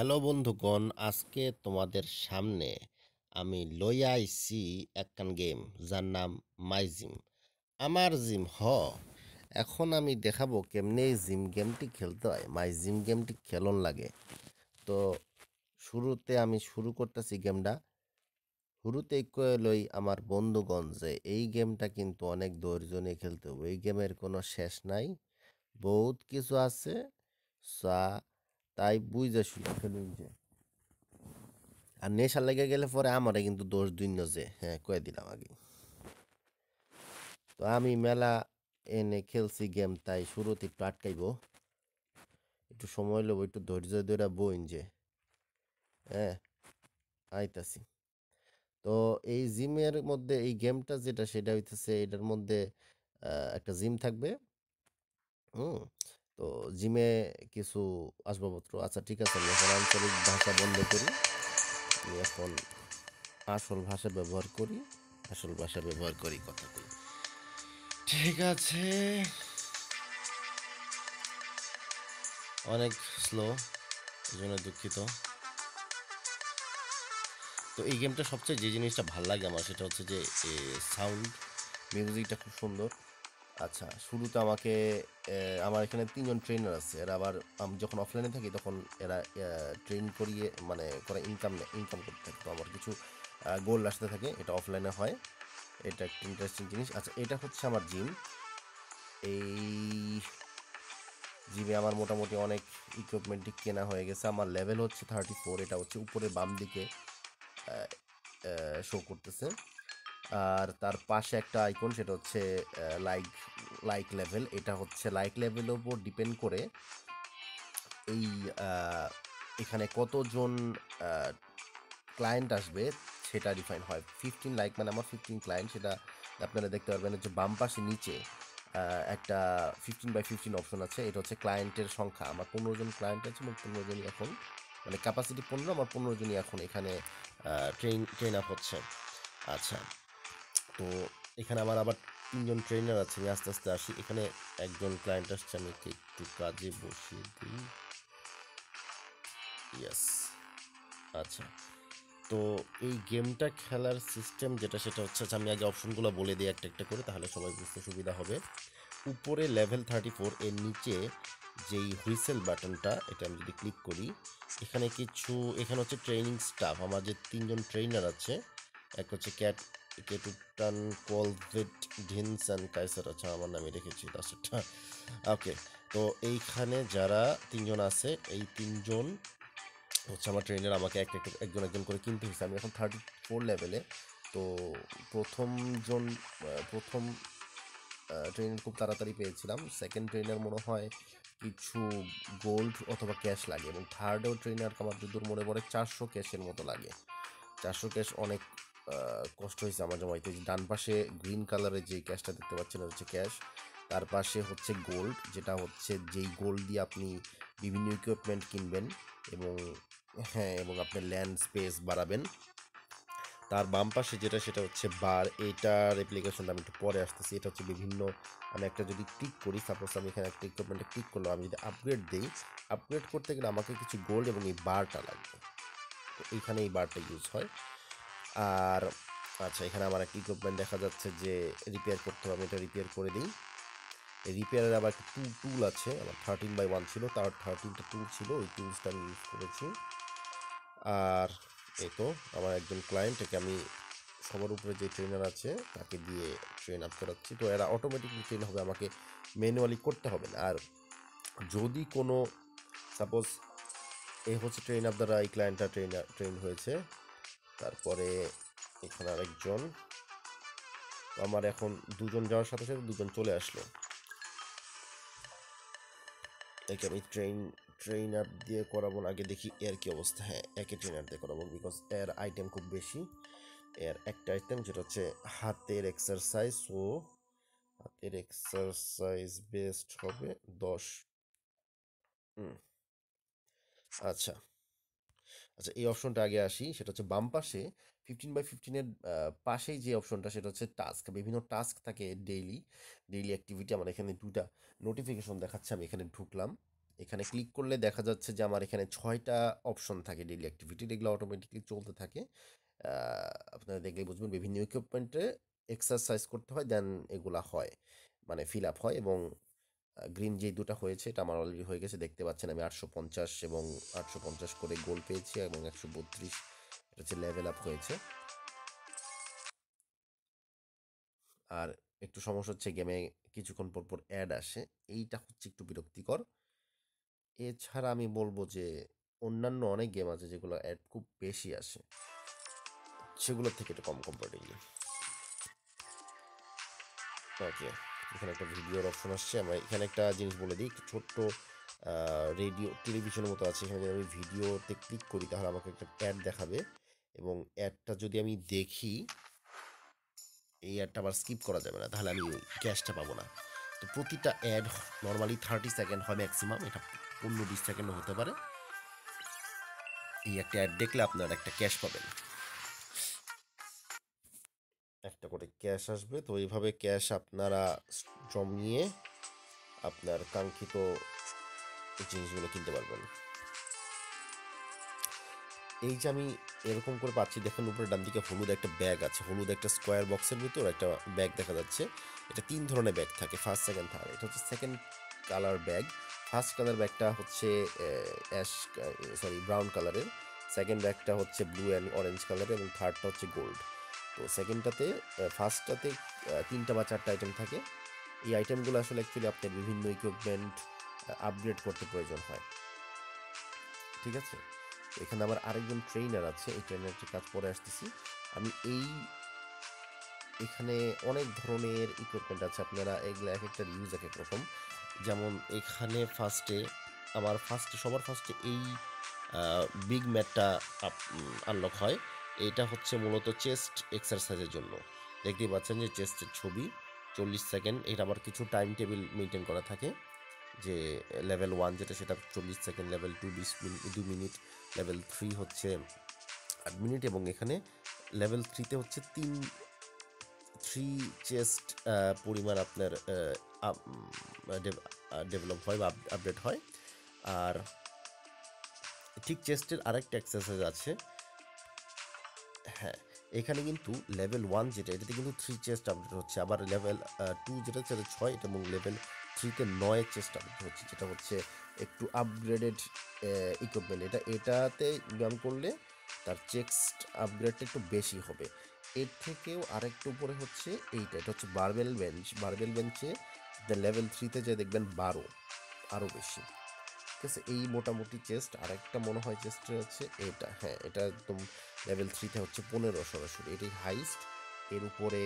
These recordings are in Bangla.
হ্যালো বন্ধুগণ, আজকে তোমাদের সামনে আমি লইয়া আইছি একখান গেম যার নাম মাই জিম, আমার জিম। এখন আমি দেখাবো কেমনে এই জিম গেমটি খেলতে হয়, মাই জিম গেমটি খেলন লাগে। তো শুরুতে আমি শুরু করতেছি গেমটা। শুরুতেই কয়ে লই আমার বন্ধুগণ যে এই গেমটা কিন্তু অনেক ধৈর্য নিয়ে খেলতে হবে, এই গেমের কোনো শেষ নাই, বহুত কিছু আছে, তাই বুঝে শুনে খেলুন যে। আর নেশা লেগে গেলে পরে আমারে কিন্তু দোষ দিন যে, হ্যাঁ কয়ে দিলাম আগে। তো আমি মেলা এনে খেলছি গেম, তাই শুরুতে একটু আটকাইব, একটু সময় লব, একটু ধৈর্য ধরে বইন যে, হ্যাঁ আইতাছি। তো এই জিমের মধ্যে এই গেমটা যেটা সেটা হইতেছে, এটার মধ্যে একটা জিম থাকবে। তো জিমে কিছু আসবাবপত্র, আচ্ছা ঠিক আছে আমি এখন আঞ্চলিক ভাষা বন্ধ করি, আমি এখন আসল ভাষা ব্যবহার করি, কথা বলি, ঠিক আছে। অনেক স্লো, জন্য দুঃখিত। তো এই গেমটা সবচেয়ে যে জিনিসটা ভাল লাগে আমার সেটা হচ্ছে যে সাউন্ড, মিউজিকটা খুব সুন্দর। আচ্ছা শুরুতে আমাকে, আমার এখানে তিনজন ট্রেনার আছে, এরা আবার আমি যখন অফলাইনে থাকি তখন এরা ট্রেন করিয়ে মানে করে ইনকাম করতে থাকে। তো আমার কিছু গোল আসতে থাকে, এটা অফলাইনে হয়, এটা একটা ইন্টারেস্টিং জিনিস। আচ্ছা এটা হচ্ছে আমার জিম, এই জিমে আমার মোটামুটি অনেক ইকুইপমেন্টই কেনা হয়ে গেছে। আমার লেভেল হচ্ছে 34, এটা হচ্ছে উপরে বাম দিকে শো করতেছে। আর তার পাশে একটা আইকন, সেটা হচ্ছে লাইক লেভেল, এটা হচ্ছে লাইক লেভেলের উপর ডিপেন্ড করে এই এখানে কতজন ক্লায়েন্ট আসবে সেটা ডিফাইন হয়। 15 লাইক মানে আমার 15 ক্লায়েন্ট, সেটা আপনারা দেখতে পারবেন হচ্ছে বাম পাশে নিচে একটা 15x15 অপশন আছে, এটা হচ্ছে ক্লায়েন্টের সংখ্যা। আমার 15 জন ক্লায়েন্ট আছে, আমার 15 জনই এখন মানে ক্যাপাসিটি 15, আমার 15 জনই এখন এখানে ট্রেন আপ হচ্ছে। আচ্ছা তো এখানে আমার আবার 3 জন ট্রেনার আছে, আমি আস্তে আস্তে আসি। এখানে একজন ক্লায়েন্ট আসছে, আমি একটু কাজে বসিয়ে দিই, ইয়েস। আচ্ছা তো এই গেমটা খেলার সিস্টেম যেটা সেটা হচ্ছে, আমি আগে অপশনগুলো বলে দিই একটা একটা করে, তাহলে সবাই বুঝতে সুবিধা হবে। উপরে লেভেল 34, এর নিচে যেই হুইসেল বাটনটা, এটা আমি যদি ক্লিক করি এখানে কিছু, এখানে হচ্ছে ট্রেনিং স্টাফ, আমার যে 3 জন ট্রেনার আছে, এক হচ্ছে ক্যাটুপটান, কলভেট, ঢিনসান, কাইসার, আচ্ছা আমার নামে রেখেছি লাস্টটা, ওকে। তো এইখানে যারা 3 জন আছে, এই 3 জন হচ্ছে আমার ট্রেনার, আমাকে একজন করে কিনতে হয়েছে। আমি এখন 34 লেভেলে। তো প্রথম ট্রেনার খুব তাড়াতাড়ি পেয়েছিলাম, সেকেন্ড ট্রেনার মনে হয় কিছু গোল্ড অথবা ক্যাশ লাগে, এবং থার্ডও ট্রেনার আমার যদুর মনে পড়ে 400 ক্যাশের মতো লাগে। 400 ক্যাশ অনেক কষ্ট হয়েছে আমার জমাইতে। ডান পাশে গ্রিন কালারের যে ক্যাশটা দেখতে পাচ্ছেন হচ্ছে ক্যাশ, তার পাশে হচ্ছে গোল্ড, যেটা হচ্ছে যেই গোল্ড দিয়ে আপনি বিভিন্ন ইকুইপমেন্ট কিনবেন এবং হ্যাঁ এবং আপনার ল্যান্ড স্পেস বাড়াবেন। তার বাম পাশে যেটা সেটা হচ্ছে বার, এটার অ্যাপ্লিকেশনটা আমি একটু পরে আসতেছি। এটা হচ্ছে বিভিন্ন, আমি একটা যদি ক্লিক করি, সাপোজ আমি এখানে একটা ইকুইপমেন্টে ক্লিক করলাম, আমি যদি আপগ্রেড দিই, আপগ্রেড করতে গেলে আমাকে কিছু গোল্ড এবং এই বারটা লাগবে, এইখানে এই বারটা ইউজ হয়। আর আচ্ছা এখানে আমার একটা ইকুইপমেন্ট দেখা যাচ্ছে যে রিপেয়ার করতে হবে, আমি এটা রিপেয়ার করে দিই। রিপেয়ারের আবার একটা টুল আছে, আমার 13x1 ছিল, তার 13টা টুল ছিল, ওই টুলসটা আমি ইউজ করেছি। আর এই তো আমার একজন ক্লায়েন্টকে আমি সবার উপরে যে ট্রেনার আছে তাকে দিয়ে ট্রেন আপ করাচ্ছি। তো এরা অটোমেটিকলি ট্রেন হবে, আমাকে ম্যানুয়ালি করতে হবে না। আর যদি কোনো সাপোজ এই হচ্ছে ট্রেন আপ, দ্বারা এই ক্লায়েন্টটা ট্রেন হয়েছে, তারপরে এখানে আরেকজন, আমার এখন 2 জন যাওয়ার সাথে সাথে 2 জন চলে আসলো। একে আমি ট্রেনার দিয়ে করাবো, আগে দেখি এর কি অবস্থা। হ্যাঁ একে ট্রেনার দিয়ে করাবো, বিকজ এর আইটেম খুব বেশি। এর একটা আইটেম যেটা হচ্ছে হাতের এক্সারসাইজ, ও হাতের এক্সারসাইজ বেস্ট হবে 10। আচ্ছা আচ্ছা এই অপশনটা আগে আসি, সেটা হচ্ছে বাম পাশে 15x15 পাশেই যে অপশনটা সেটা হচ্ছে টাস্ক, বিভিন্ন টাস্ক থাকে, ডেইলি অ্যাক্টিভিটি। আমার এখানে 2টা নোটিফিকেশন দেখাচ্ছে, আমি এখানে ঢুকলাম। এখানে ক্লিক করলে দেখা যাচ্ছে যে আমার এখানে 6টা অপশন থাকে ডেইলি অ্যাক্টিভিটি, এগুলো অটোমেটিক্যালি চলতে থাকে। আপনারা দেখলে বুঝবেন বিভিন্ন ইকুইপমেন্টে এক্সারসাইজ করতে হয়, দেন এগুলা হয় মানে ফিল আপ হয়। এবং গ্রিন যে দুটো হয়েছে এটা আমার অলরেডি হয়ে গেছে, দেখতে পাচ্ছেন আমি 850 এবং 850 করে গোল পেয়েছি এবং 132 এটা হচ্ছে লেভেল আপ হয়েছে। আর একটু সমস্যা হচ্ছে গেমে কিছুক্ষণ পর পর অ্যাড আসে, এইটা হচ্ছে একটু বিরক্তিকর। এছাড়া আমি বলবো যে অন্যান্য অনেক গেম আছে যেগুলো অ্যাড খুব বেশি আসে, সেগুলোর থেকে এটা কম কম্পারেটিভলি। ওকে, এখানে একটা ভিডিওর অপশন আসছে। আমরা এখানে একটা জিনিস বলে দিই, একটু ছোট্ট রেডিও টেলিভিশনের মতো আছে, এখানে যদি আমি ভিডিওতে ক্লিক করি তাহলে আমাকে একটা অ্যাড দেখাবে এবং অ্যাডটা যদি আমি দেখি, এই অ্যাডটা আবার স্কিপ করা যাবে না, তাহলে আমি ক্যাশটা পাবো না। তো প্রতিটা অ্যাড নর্মালি 30 সেকেন্ড হয় ম্যাক্সিমাম, এটা 15-20 সেকেন্ডও হতে পারে। এই একটা অ্যাড দেখলে আপনারা একটা ক্যাশ পাবেন, একটা করে ক্যাশ আসবে। তো এইভাবে ক্যাশ আপনারা জমিয়ে আপনার কাঙ্ক্ষিত জিনিসগুলো কিনতে পারবেন। এই যে আমি এরকম করে পাচ্ছি, দেখেন উপরে ডান দিকে হলুদ একটা ব্যাগ আছে, হলুদ একটা স্কোয়ার বক্সের ভিতর একটা ব্যাগ দেখা যাচ্ছে। এটা 3 ধরনের ব্যাগ থাকে, ফার্স্ট, সেকেন্ড, থার্ড। এটা হচ্ছে second colour bag. First colour ব্যাগটা হচ্ছে ব্রাউন কালারের, সেকেন্ড ব্যাগটা হচ্ছে ব্লু অ্যান্ড অরেঞ্জ কালারের এবং থার্ডটা হচ্ছে গোল্ড। তো সেকেন্ডটাতে ফার্স্টটাতে 3টা বা 4টা আইটেম থাকে। এই আইটেমগুলো আসলে অ্যাকচুয়ালি আপনার বিভিন্ন ইকুইপমেন্ট আপগ্রেড করতে প্রয়োজন হয়, ঠিক আছে। এখানে আমার আরেকজন ট্রেনার আছে, এই ট্রেনারটি কাজ পরে আসতেছি আমি। এখানে অনেক ধরনের ইকুইপমেন্ট আছে, আপনারা এগুলো এক একটার ইউজ এক এক রকম। যেমন এখানে সবার ফার্স্টে এই বিগ ম্যাটটা আনলক হয়, এটা হচ্ছে মূলত চেস্ট এক্সারসাইজের জন্য। দেখতেই পাচ্ছেন যে চেস্টের ছবি 40 সেকেন্ড, এটা আবার কিছু টাইম টেবিল মেনটেন করা থাকে, যে লেভেল 1 যেটা সেটা 40 সেকেন্ড, লেভেল 2 2 মিনিট, লেভেল 3 হচ্ছে 8 মিনিট এবং এখানে লেভেল 3-তে হচ্ছে 3 চেস্ট পরিমাণ আপনার ডেভেলপ হয় বা আপডেট হয়। আর ঠিক চেস্টের আরেকটা এক্সারসাইজ আছে, হ্যাঁ, এখানে কিন্তু লেভেল 1 যেটা, এটাতে কিন্তু 3 চেস্ট আপডেট হচ্ছে। আবার লেভেল 2 যেটা সেটা 6 এবং লেভেল 3-তে 9 চেস্ট আপডেট হচ্ছে, যেটা হচ্ছে একটু আপগ্রেডেড ইকুইপমেন্ট। এটাতে ব্যায়াম করলে তার চেস্ট আপগ্রেডটা একটু বেশি হবে। এর থেকেও আরেকটু উপরে হচ্ছে এইটা, এটা হচ্ছে বারবেল বেঞ্চে লেভেল 3-তে যে দেখবেন 12, আরও বেশি, ঠিক আছে। এই মোটামুটি চেস্ট। আরেকটা মনে হয় চেস্টে হচ্ছে এটা, হ্যাঁ, এটা একদম লেভেল 3-তে হচ্ছে 15 সরাসরি, এটাই হাইস্ট। এর উপরে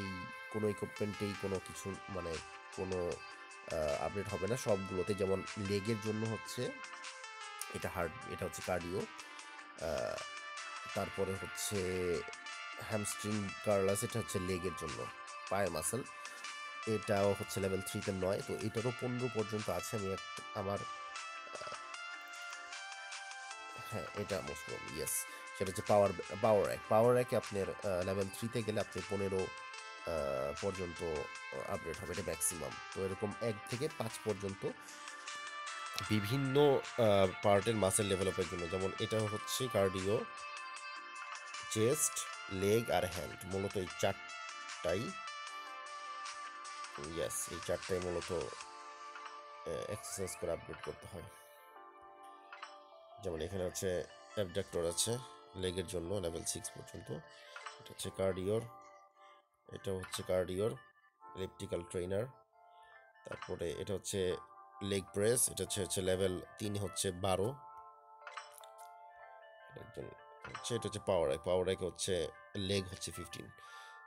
এই কোনো ইকুইপমেন্টেই কোনো কিছু মানে কোনো আপডেট হবে না সবগুলোতে। যেমন লেগের জন্য হচ্ছে এটা হার্ড, এটা হচ্ছে কার্ডিও। তারপরে হচ্ছে হ্যামস্ট্রিং কার্লাস, এটা হচ্ছে লেগের জন্য পায়ের মাসেল, এটাও হচ্ছে লেভেল 3-তে 9। তো এটারও 15 পর্যন্ত আছে। আমি আমার হ্যাঁ এটা মুসলিম, ইয়েস, সেটা হচ্ছে পাওয়ার র্যাকে আপনার লেভেল 3-তে গেলে আপনি 15 পর্যন্ত আপডেট হবে, এটা ম্যাক্সিমাম। তো এরকম 1 থেকে 5 পর্যন্ত বিভিন্ন পার্টের মাসেল ডেভেলপের জন্য, যেমন এটা হচ্ছে কার্ডিও, চেস্ট, লেগ আর হ্যান্ড, মূলত এই চারটাই মূলত এক্সারসাইজ করে আপডেট করতে হয়। যেমন এখানে হচ্ছে অ্যাবডাক্টর আছে লেগের জন্য লেভেল 6 পর্যন্ত, এটা হচ্ছে কার্ডিওর, এলিপ্টিক্যাল ট্রেনার। তারপরে এটা হচ্ছে লেগ প্রেস, এটা হচ্ছে লেভেল 3 হচ্ছে 12 একদম হচ্ছে, এটা হচ্ছে পাওয়ার র্যাক হচ্ছে লেগ হচ্ছে 15।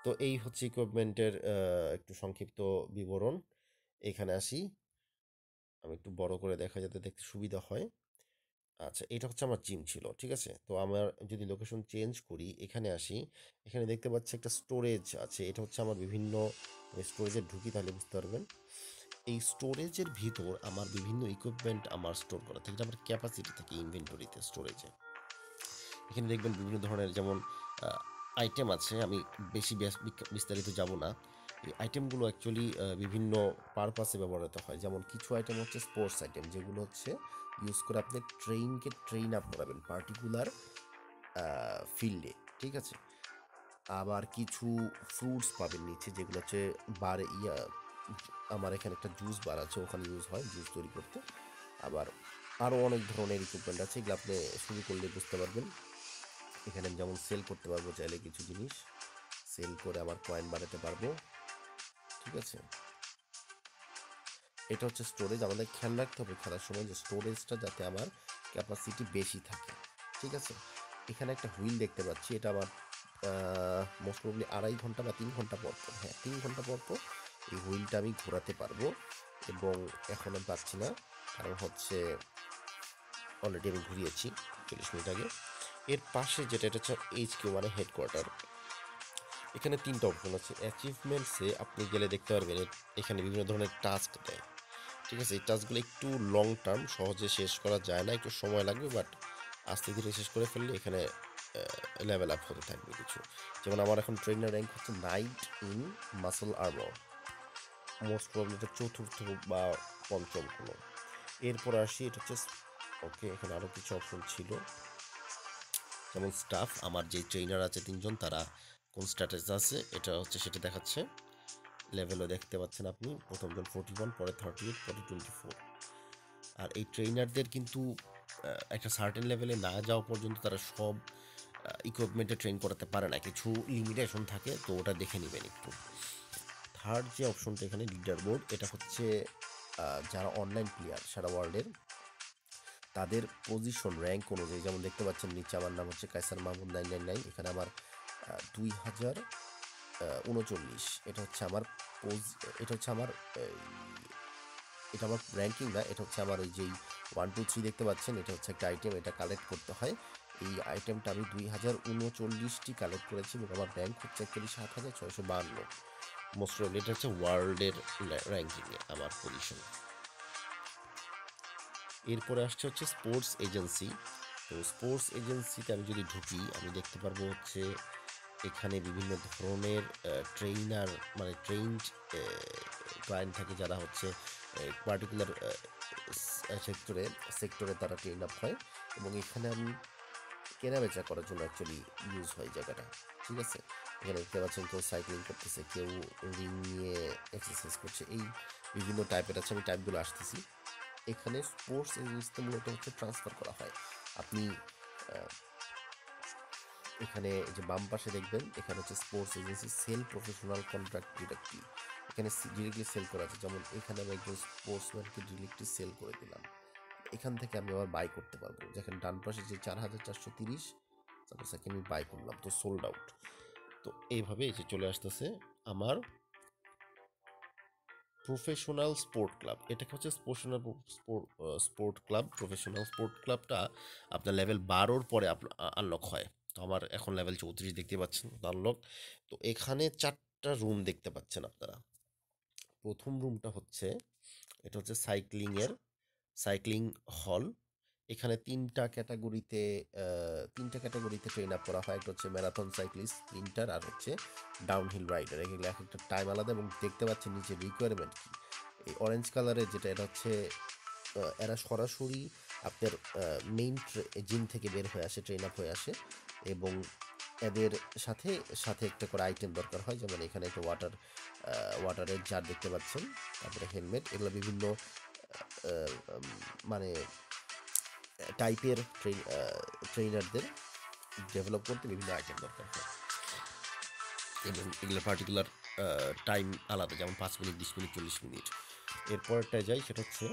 তো এই হচ্ছে ইকুইপমেন্টের একটু সংক্ষিপ্ত বিবরণ। এখানে আসি, আমি একটু বড় করে দেখা যাতে দেখতে সুবিধা হয়। আচ্ছা, এটা হচ্ছে আমার জিম ছিল, ঠিক আছে। তো আমার যদি লোকেশন চেঞ্জ করি, এখানে আসি, এখানে দেখতে পাচ্ছি একটা স্টোরেজ আছে, এটা হচ্ছে আমার বিভিন্ন স্টোরেজে ঢুকি তাহলে বুঝতে পারবেন। এই স্টোরেজের ভিতর আমার বিভিন্ন ইকুইপমেন্ট আমার স্টোর করা থাকে, আমার ক্যাপাসিটি থাকে ইনভেন্টরিতে, স্টোরেজে। এখানে দেখবেন বিভিন্ন ধরনের যেমন আইটেম আছে, আমি বেশি বিস্তারিত যাব না। এই আইটেমগুলো অ্যাকচুয়ালি বিভিন্ন পারপাসে ব্যবহৃত হয়। যেমন কিছু আইটেম হচ্ছে স্পোর্টস আইটেম, যেগুলো হচ্ছে ইউজ করে আপনি ট্রেইনকে ট্রেইন আপ করাবেন পার্টিকুলার ফিল্ডে, ঠিক আছে। আবার কিছু ফ্রুটস পাবেন নিচে, যেগুলো হচ্ছে বারে ইয়া, আমার এখানে একটা জুস বার আছে, ওখানে ইউজ হয় জুস তৈরি করতে। আবার আরও অনেক ধরনের ইকুইপমেন্ট আছে, এগুলো আপনি শুরু করলে বুঝতে পারবেন। এখানে যেমন সেল করতে পারবো, চাইলে কিছু জিনিস সেল করে আবার কয়েন বাড়াতে পারবো, ঠিক আছে। এটা হচ্ছে স্টোরেজ, আমাদের খেয়াল রাখতে হবে খেলার সময় যে স্টোরেজটা যাতে আমার ক্যাপাসিটি বেশি থাকে, ঠিক আছে। এখানে একটা হুইল দেখতে পাচ্ছি, এটা আমার মোস্ট প্রবলি 2.5 ঘন্টা বা 3 ঘন্টা পর পর, হ্যাঁ 3 ঘন্টা পর পর এই হুইলটা আমি ঘোরাতে পারবো। এবং এখন আমি পাচ্ছি না, কারণ হচ্ছে অলরেডি আমি ঘুরিয়েছি 40 মিনিট আগে। এর পাশে যেটা, এটা হচ্ছে HQ মানে হেডকোয়ার্টার। এখানে 3টা অপশন আছে। অ্যাচিভমেন্টসে আপনি গেলে দেখতে পারবেন এখানে বিভিন্ন ধরনের টাস্ক দেয়, ঠিক আছে। এই টাস্কগুলো একটু লং টার্ম, সহজে শেষ করা যায় না, একটু সময় লাগবে, বাট আস্তে ধীরে শেষ করে ফেললে এখানে লেভেল আপ হতে থাকবে কিছু। যেমন আমার এখন ট্রেনার র্যাঙ্ক হচ্ছে knight in muscle armour, most probably এটা 4th বা 5ম কোনো। এরপর আসি, এটা হচ্ছে ওকে, এখানে আরও কিছু অপশন ছিল, যেমন স্টাফ। আমার যে ট্রেনার আছে 3জন, তারা কোন স্ট্যাটাস আছে এটা হচ্ছে সেটা দেখাচ্ছে। লেভেলও দেখতে পাচ্ছেন আপনি, প্রথমজন 41, পরে 38, পরে 24। আর এই ট্রেনারদের কিন্তু একটা সার্টেন লেভেলে না যাওয়া পর্যন্ত তারা সব ইকুইপমেন্টে ট্রেন করাতে পারে না, কিছু লিমিটেশন থাকে, তো ওটা দেখে নেবেন একটু। থার্ড যে অপশনটা এখানে লিডার বোর্ড, এটা হচ্ছে যারা অনলাইন প্লেয়ার সারা ওয়ার্ল্ডের, তাদের পজিশন র্যাঙ্ক অনুযায়ী। যেমন দেখতে পাচ্ছেন নিচে আমার নাম হচ্ছে কায়সার মাহমুদ 999, এখানে আমার 2039, এটা হচ্ছে আমার এটা আমার র্যাঙ্কিং না, এটা হচ্ছে আমার ওই যেই 1, 2, 3 দেখতে পাচ্ছেন, এটা হচ্ছে একটা আইটেম, এটা কালেক্ট করতে হয়। এই আইটেমটা আমি 2039টি কালেক্ট করেছি এবং আমার র্যাঙ্ক হচ্ছে 7,652। মোস্ট প্রবলি এটা হচ্ছে ওয়ার্ল্ডের র্যাঙ্কিংয়ে আমার পজিশন। এরপরে আসছে হচ্ছে স্পোর্টস এজেন্সি। তো স্পোর্টস এজেন্সিতে আমি যদি ঢুকি, আমি দেখতে পারবো হচ্ছে এখানে বিভিন্ন ধরনের ট্রেইনার মানে ট্রেন্ড ক্লায়েন্ট থাকে, যারা হচ্ছে পার্টিকুলার সেক্টরে তারা ট্রেন আপ হয়, এবং এখানে আমি কেনাবেচা করার জন্য অ্যাকচুয়ালি ইউজ হয় জায়গাটা, ঠিক আছে। এখানে দেখতে পাচ্ছেন কেউ সাইক্লিং করতেছে, কেউ রিং নিয়ে এক্সারসাইজ করছে, এই বিভিন্ন টাইপের আছে, আমি টাইপগুলো আসতেছি। এখানে স্পোর্টস এজেন্সিতে মূলত হচ্ছে ট্রান্সফার করা হয়। আপনি এখানে যে বাম পাশে দেখবেন, এখানে হচ্ছে sports agency sell professional contract directly, এখানে ডিরেক্টলি সেল করা আছে। যেমন এখানে আমি একজন স্পোর্টসম্যানকে ডিরেক্টলি সেল করে দিলাম, এখান থেকে আমি আবার বাই করতে পারবো। যেখানে ডান পাশে যে 4430, তারপর সেখানে আমি বাই করলাম, তো সোল্ড আউট। তো এইভাবে এই যে চলে আসতেছে আমার প্রফেশনাল স্পোর্ট ক্লাব, এটাকে হচ্ছে professional sport club. Professional sport ক্লাবটা আপনার লেভেল 12-র পরে আনলক হয়। তো আমার এখন লেভেল 34 দেখতে পাচ্ছেন আনলক। তো এখানে 4টা রুম দেখতে পাচ্ছেন আপনারা। প্রথম রুমটা হচ্ছে, এটা হচ্ছে সাইক্লিং হল। এখানে 3টা ক্যাটাগরিতে ট্রেন আপ করা হয়। একটা হচ্ছে ম্যারাথন সাইক্লিস্ট, স্প্রিন্টার, আর হচ্ছে ডাউনহিল রাইডার। এগুলো এক একটা টাইম আলাদা, এবং দেখতে পাচ্ছেন নিচে রিকোয়ারমেন্ট কি, এই অরেঞ্জ কালারের যেটা, এটা হচ্ছে এরা সরাসরি আপনার মেইন জিম থেকে বের হয়ে আসে, ট্রেন আপ হয়ে আসে, এবং এদের সাথে সাথে একটা করে আইটেম দরকার হয়। যেমন এখানে একটা ওয়াটারের জার দেখতে পাচ্ছেন, তারপরে হেলমেট, এগুলো বিভিন্ন মানে টাইপের ট্রেনারদের ডেভেলপ করতে বিভিন্ন আইটেম দরকার হয়, এবং এগুলো পার্টিকুলার টাইম আলাদা, যেমন 5 মিনিট, 20 মিনিট, 40 মিনিট। এরপরটা যাই, সেটা হচ্ছে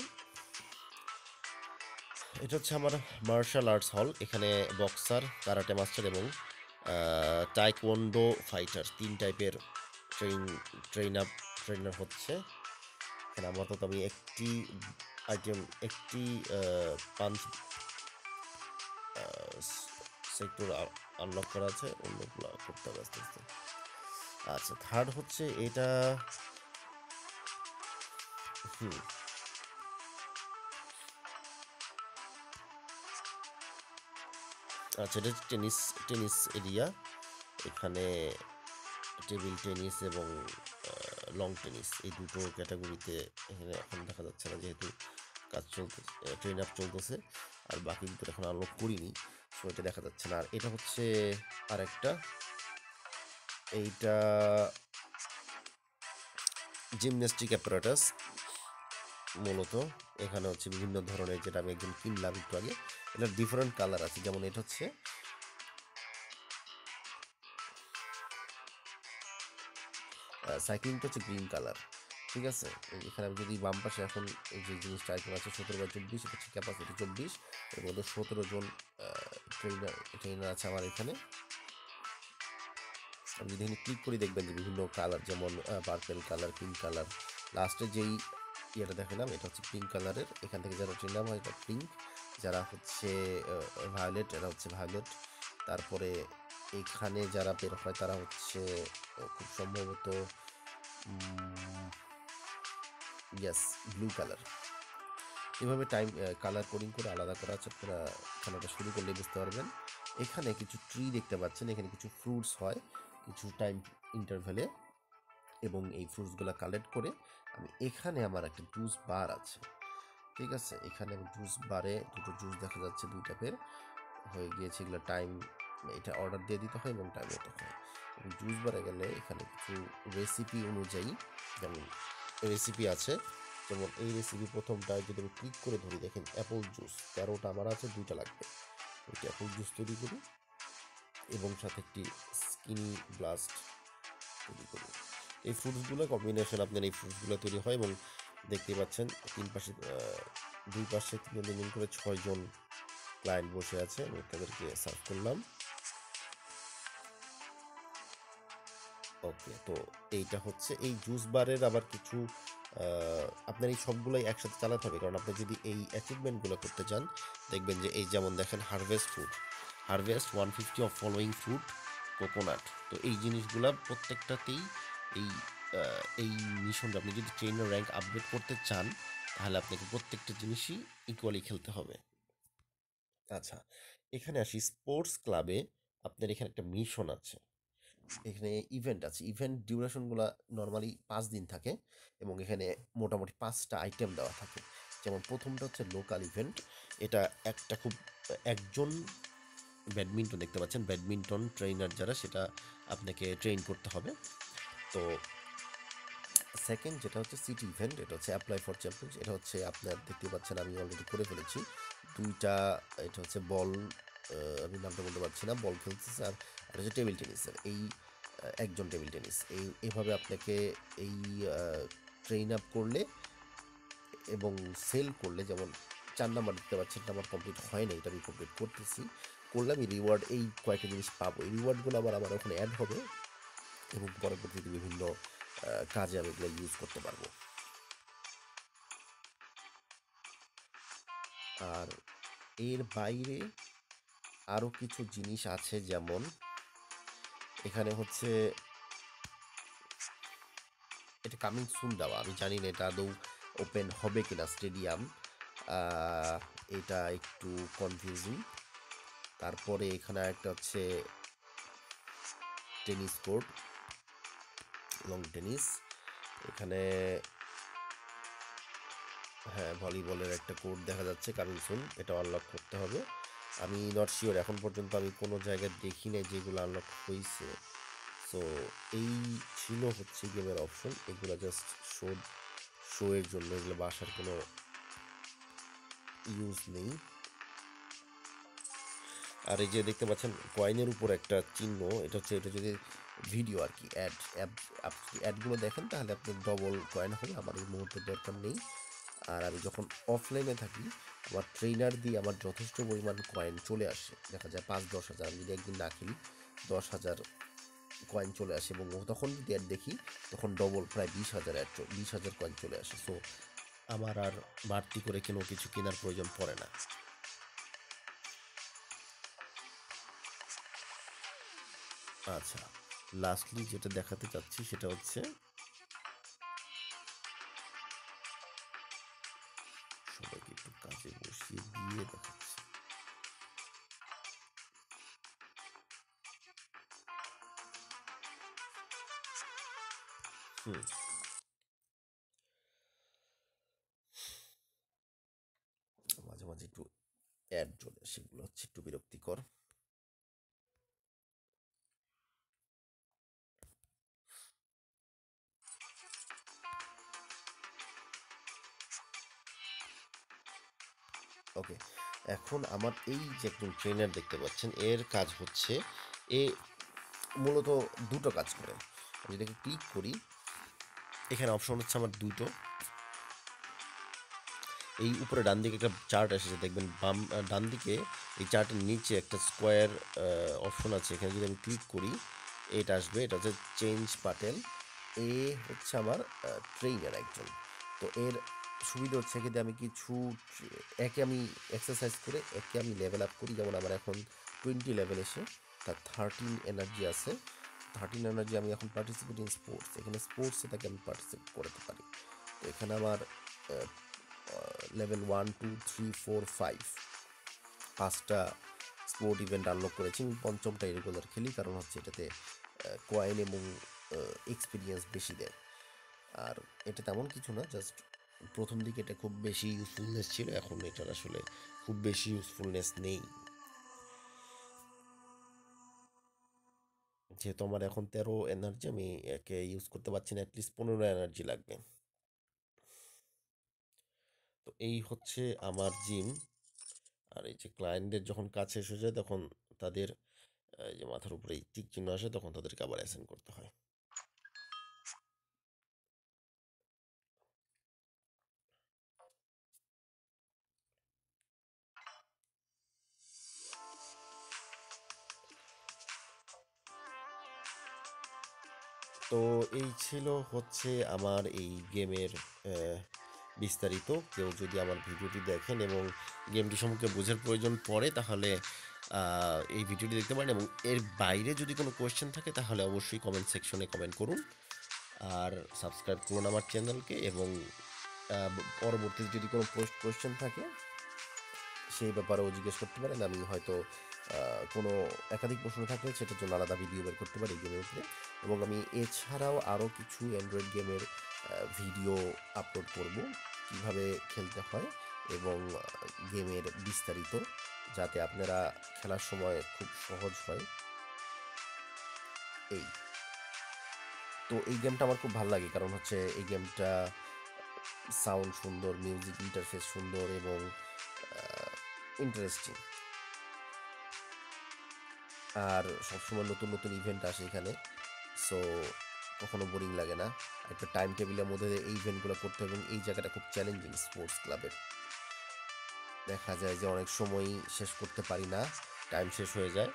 আমার মার্শাল আর্টস হল। এখানে বক্সার, কারাটে মাস্টার এবং টাইকোয়ান্ডো ফাইটার 3 টাইপের ট্রেনার হচ্ছে। এখানে আমার তো আমি একটি পাঞ্চ সেক্টর আনলক করা আছে, অন্যগুলো করতে হবে আস্তে আস্তে। আচ্ছা, থার্ড হচ্ছে এটা আচ্ছা, এটা টেনিস এরিয়া। এখানে টেবিল টেনিস এবং লং টেনিস এই দুটো ক্যাটাগরিতে এখানে এখন দেখা যাচ্ছে না, যেহেতু কাজ চলতে ট্রেন আপ চলতেছে আর বাকি দুটো এখন আনলক করিনি, সো এটা দেখা যাচ্ছে না। আর এটা হচ্ছে আরেকটা, এইটা জিমন্যাস্টিক অ্যাপারেটাস মূলত। এখানে হচ্ছে বিভিন্ন ধরনের, যেটা আমি একদম কিনলাম একটু আগে, এটার ডিফারেন্ট কালার আছে, যেমন এটা হচ্ছে সাইক্লিংটা হচ্ছে গ্রিন কালার, ঠিক আছে। এখানে আমি যদি বাম পাশে এখন যে জিনিসটা আইকন আছে 17/24, এটা হচ্ছে ক্যাপাসিটি 24, এর মধ্যে 17 জন ট্রেনার আছে আমার এখানে। আপনি যদি এখানে ক্লিক করে দেখবেন যে বিভিন্ন কালার, যেমন পার্পেল কালার, পিঙ্ক কালার, লাস্টে যেই ইয়েটা দেখালাম এটা হচ্ছে পিঙ্ক কালারের। এখান থেকে যারা ট্রেনার হয় এটা পিঙ্ক, যারা হচ্ছে ভায়োলেট এরা হচ্ছে ভায়োলেট, তারপরে এখানে যারা বের হয় তারা হচ্ছে খুব সম্ভবত ইয়াস ব্লু কালার। এভাবে টাইম কালার কোডিং করে আলাদা করা আছে, আপনারা খেলাটা শুরু করলে বুঝতে পারবেন। এখানে কিছু ট্রি দেখতে পাচ্ছেন, এখানে কিছু ফ্রুটস হয় কিছু টাইম ইন্টারভ্যালে, এবং এই ফ্রুটসগুলো কালেক্ট করে আমি এখানে আমার একটা জুস বার আছে, ঠিক আছে। এখানে আমি জুস বারে দুটো জুস দেখা যাচ্ছে, দুই টাইপের হয়ে গিয়েছে, এগুলো টাইম এটা অর্ডার দিয়ে দিতে হয় এবং টাইম এটা হয়। এবং জুস বারে গেলে এখানে কিছু রেসিপি অনুযায়ী, যেমন রেসিপি আছে, যেমন এই রেসিপি প্রথমটায় যদি আমি ক্লিক করে ধরি, দেখেন অ্যাপল জুস 13টা আমার আছে, 2টা লাগবে, একটি অ্যাপল জুস তৈরি করি এবং সাথে একটি স্কিনি ব্লাস্ট তৈরি করি। এই ফ্রুটসগুলো কম্বিনেশন আপনার এই ফ্রুটসগুলো তৈরি হয়, এবং দেখতে পাচ্ছেন দুই পাশে 3 জন করে 6 জন ক্লায়েন্ট বসে আছে, আমি তাদেরকে সার্ভ করলাম। ওকে, তো এইটা হচ্ছে এই জুস বারের। আবার কিছু আপনার এই সবগুলোই একসাথে চালাতে হবে, কারণ আপনি যদি এই অ্যাচিভমেন্টগুলো করতে চান, দেখবেন যে এই যেমন দেখেন harvest fruit, harvest 150 of following fruit coconut, তো এই জিনিসগুলো প্রত্যেকটাতেই এই মিশনটা আপনি যদি ট্রেনার র্যাঙ্ক আপডেট করতে চান, তাহলে আপনাকে প্রত্যেকটা জিনিসই ইকুয়ালি খেলতে হবে। আচ্ছা, এখানে আসি স্পোর্টস ক্লাবে। আপনার এখানে একটা মিশন আছে, এখানে ইভেন্ট আছে, ইভেন্ট ডিউরেশনগুলো নর্মালি 5 দিন থাকে, এবং এখানে মোটামুটি 5টা আইটেম দেওয়া থাকে। যেমন প্রথমটা হচ্ছে লোকাল ইভেন্ট, এটা একজন ব্যাডমিন্টন দেখতে পাচ্ছেন, ব্যাডমিন্টন ট্রেনার যারা, সেটা আপনাকে ট্রেন করতে হবে। তো সেকেন্ড যেটা হচ্ছে সিটি ইভেন্ট, এটা হচ্ছে অ্যাপ্লাই ফর চ্যাম্পিয়ন্স, এটা হচ্ছে আপনার দেখতে পাচ্ছেন আমি অলরেডি করে ফেলেছি 2টা, এটা হচ্ছে বল, আমি নামটা বলতে পারছি না, বল খেলতেছে, আর এটা হচ্ছে টেবিল টেনিস, এই একজন টেবিল টেনিস। এভাবে আপনাকে এই ট্রেন আপ করলে এবং সেল করলে, যেমন 4 নাম্বার দিতে পারছেন, আমার কমপ্লিট হয় না, এটা আমি কমপ্লিট করতেছি, করলে আমি রিওয়ার্ড এই কয়েকটা জিনিস পাবো। এই রিওয়ার্ডগুলো আবার আমার ওখানে অ্যাড হবে এবং পরবর্তীতে বিভিন্ন কাজে আমি এগুলো ইউজ করতে পারবো। আর এর বাইরে আরও কিছু জিনিস আছে, যেমন এখানে হচ্ছে এটা কামিং সুন দেওয়া, আমি জানি না এটা আদৌ ওপেন হবে কিনা স্টেডিয়াম, এটা একটু কনফিউজিং। তারপরে এখানে একটা হচ্ছে টেনিস কোর্ট, লং টেনিস, এখানে হ্যাঁ ভলিবলের একটা কোর্ট দেখা যাচ্ছে কামিং সুন, এটা আনলক করতে হবে। আমি নট শিওর, এখন পর্যন্ত আমি কোনো জায়গায় দেখি না যেগুলো আনলক হয়েছে। সো এই ছিল হচ্ছে গেমের অপশন, এগুলো জাস্ট শোয়ের জন্য, এগুলো বাসার কোনো ইউজ নেই। আর এই যে দেখতে পাচ্ছেন কয়েনের উপর একটা চিহ্ন, এটা হচ্ছে এটা যদি ভিডিও আর কি অ্যাড, আপনি অ্যাডগুলো দেখেন তাহলে আপনি ডবল কয়েন হবে, আমার এই মুহূর্তে দরকার নেই। আর আমি যখন অফলাইনে থাকি আমার ট্রেনার দিয়ে আমার যথেষ্ট পরিমাণ কয়েন চলে আসে, দেখা যায় 5-10 হাজার, আমি যদি একদিন না খেলি 10,000 কয়েন চলে আসে, এবং তখন যদি অ্যাড দেখি তখন ডবল প্রায় 20,000 অ্যাড, 20,000 কয়েন চলে আসে। সো আমার আর বাড়তি করে কোনো কিছু কেনার প্রয়োজন পড়ে না। আচ্ছা, লাস্টলি যেটা দেখাতে চাচ্ছি সেটা হচ্ছে সবাইকে একটু কাজে বসিয়ে দিয়ে দেখাচ্ছি। একটু বিরক্তিকর। ওকে, এখন আমার এই যে একজন ট্রেনার দেখতে পাচ্ছেন, এর কাজ হচ্ছে এ মূলত দুটো কাজ করে। আমি যদি ক্লিক করি, এখানে অপশন হচ্ছে আমার দুটো। এই উপরে ডান দিকে একটা চার্ট এসেছে দেখবেন, বাম ডান দিকে এই চার্টের নিচে একটা স্কোয়ার অপশন আছে, এখানে যদি আমি ক্লিক করি এটা আসবে। এটা হচ্ছে চেঞ্জ প্যাটেল, এ হচ্ছে আমার ট্রেনার একজন। তো এর সুবিধা হচ্ছে কিন্তু আমি কিছু একে আমি এক্সারসাইজ করে একে আমি লেভেল আপ করি। যেমন আমার এখন 20 লেভেল এসে তার 13 এনার্জি আছে, 13 এনার্জি। আমি এখন পার্টিসিপেট ইন স্পোর্টস, এখানে স্পোর্টসে তাকে আমি পার্টিসিপেট করতে পারি। তো এখানে আমার লেভেল 1 2 3 4 5 5টা স্পোর্ট ইভেন্ট আনলক করেছি। আমি 5মটা রেগুলার খেলি, কারণ হচ্ছে এটাতে কয়েন এবং এক্সপিরিয়েন্স বেশি দেয়। আর এটা তেমন কিছু না, জাস্ট প্রথম দিকে এটা খুব বেশি ইউজফুলনেস ছিল, এখন এটার আসলে খুব বেশি ইউজফুলনেস নেই। যেহেতু আমার এখন 13 এনার্জি, আমি একে ইউজ করতে পারছি না, অ্যাটলিস্ট 15 এনার্জি লাগবে। তো এই হচ্ছে আমার জিম। আর এই যে ক্লায়েন্টদের যখন কাছে এসে যায়, তখন তাদের যে মাথার উপরে টিক চিহ্ন আসে, তখন তাদেরকে আবার অ্যাসাইন করতে হয়। তো এই ছিল হচ্ছে আমার এই গেমের বিস্তারিত। কেউ যদি আমার ভিডিওটি দেখেন এবং গেমটি সম্পর্কে বোঝার প্রয়োজন পড়ে, তাহলে এই ভিডিওটি দেখতে পারেন। এবং এর বাইরে যদি কোনো কোয়েশ্চেন থাকে, তাহলে অবশ্যই কমেন্ট সেকশনে কমেন্ট করুন। আর সাবস্ক্রাইব করুন আমার চ্যানেলকে, এবং পরবর্তীতে যদি কোনো কোয়েশ্চেন থাকে সেই ব্যাপারেও জিজ্ঞেস করতে পারেন। আমি হয়তো কোনো একাধিক প্রশ্ন থাকলে সেটার জন্য আলাদা ভিডিও বের করতে পারি গেমের উপরে। এবং আমি এছাড়াও আরও কিছু অ্যান্ড্রয়েড গেমের ভিডিও আপলোড করব, কীভাবে খেলতে হয় এবং গেমের বিস্তারিত, যাতে আপনারা খেলার সময় খুব সহজ হয়। এই তো এই গেমটা আমার খুব ভালো লাগে, কারণ হচ্ছে এই গেমটা সাউন্ড সুন্দর, মিউজিক ইন্টারফেস সুন্দর এবং ইন্টারেস্টিং। আর সবসময় নতুন নতুন ইভেন্ট আসে এখানে, সো কখনো বোরিং লাগে না। একটা টাইম টেবিলের মধ্যে এই ইভেন্টগুলো করতে হবে, এবং এই জায়গাটা খুব চ্যালেঞ্জিং। স্পোর্টস ক্লাবের দেখা যায় যে অনেক সময়ই শেষ করতে পারি না, টাইম শেষ হয়ে যায়।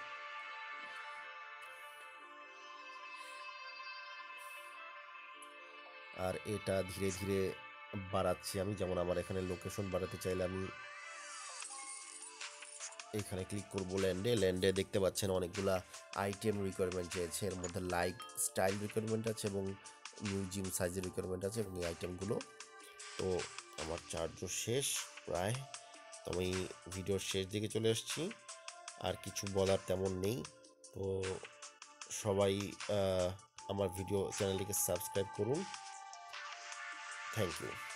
আর এটা ধীরে ধীরে বাড়াচ্ছি আমি, যেমন আমার এখানে লোকেশন বাড়াতে চাইলে আমি এখানে ক্লিক করবো ল্যান্ডে। ল্যান্ডে দেখতে পাচ্ছেন অনেকগুলা আইটেম রিকোয়ারমেন্ট চেয়েছে, এর মধ্যে লাইক স্টাইল রিকোয়ারমেন্ট আছে এবং মিউজিয়াম সাইজের রিকোয়ারমেন্ট আছে, এবং এই আইটেমগুলো। তো আমার চার্জও শেষ প্রায়, তো আমি ভিডিওর শেষ দিকে চলে এসেছি। আর কিছু বলার তেমন নেই। তো সবাই আমার ভিডিও চ্যানেলটিকে সাবস্ক্রাইব করুন। Thank you.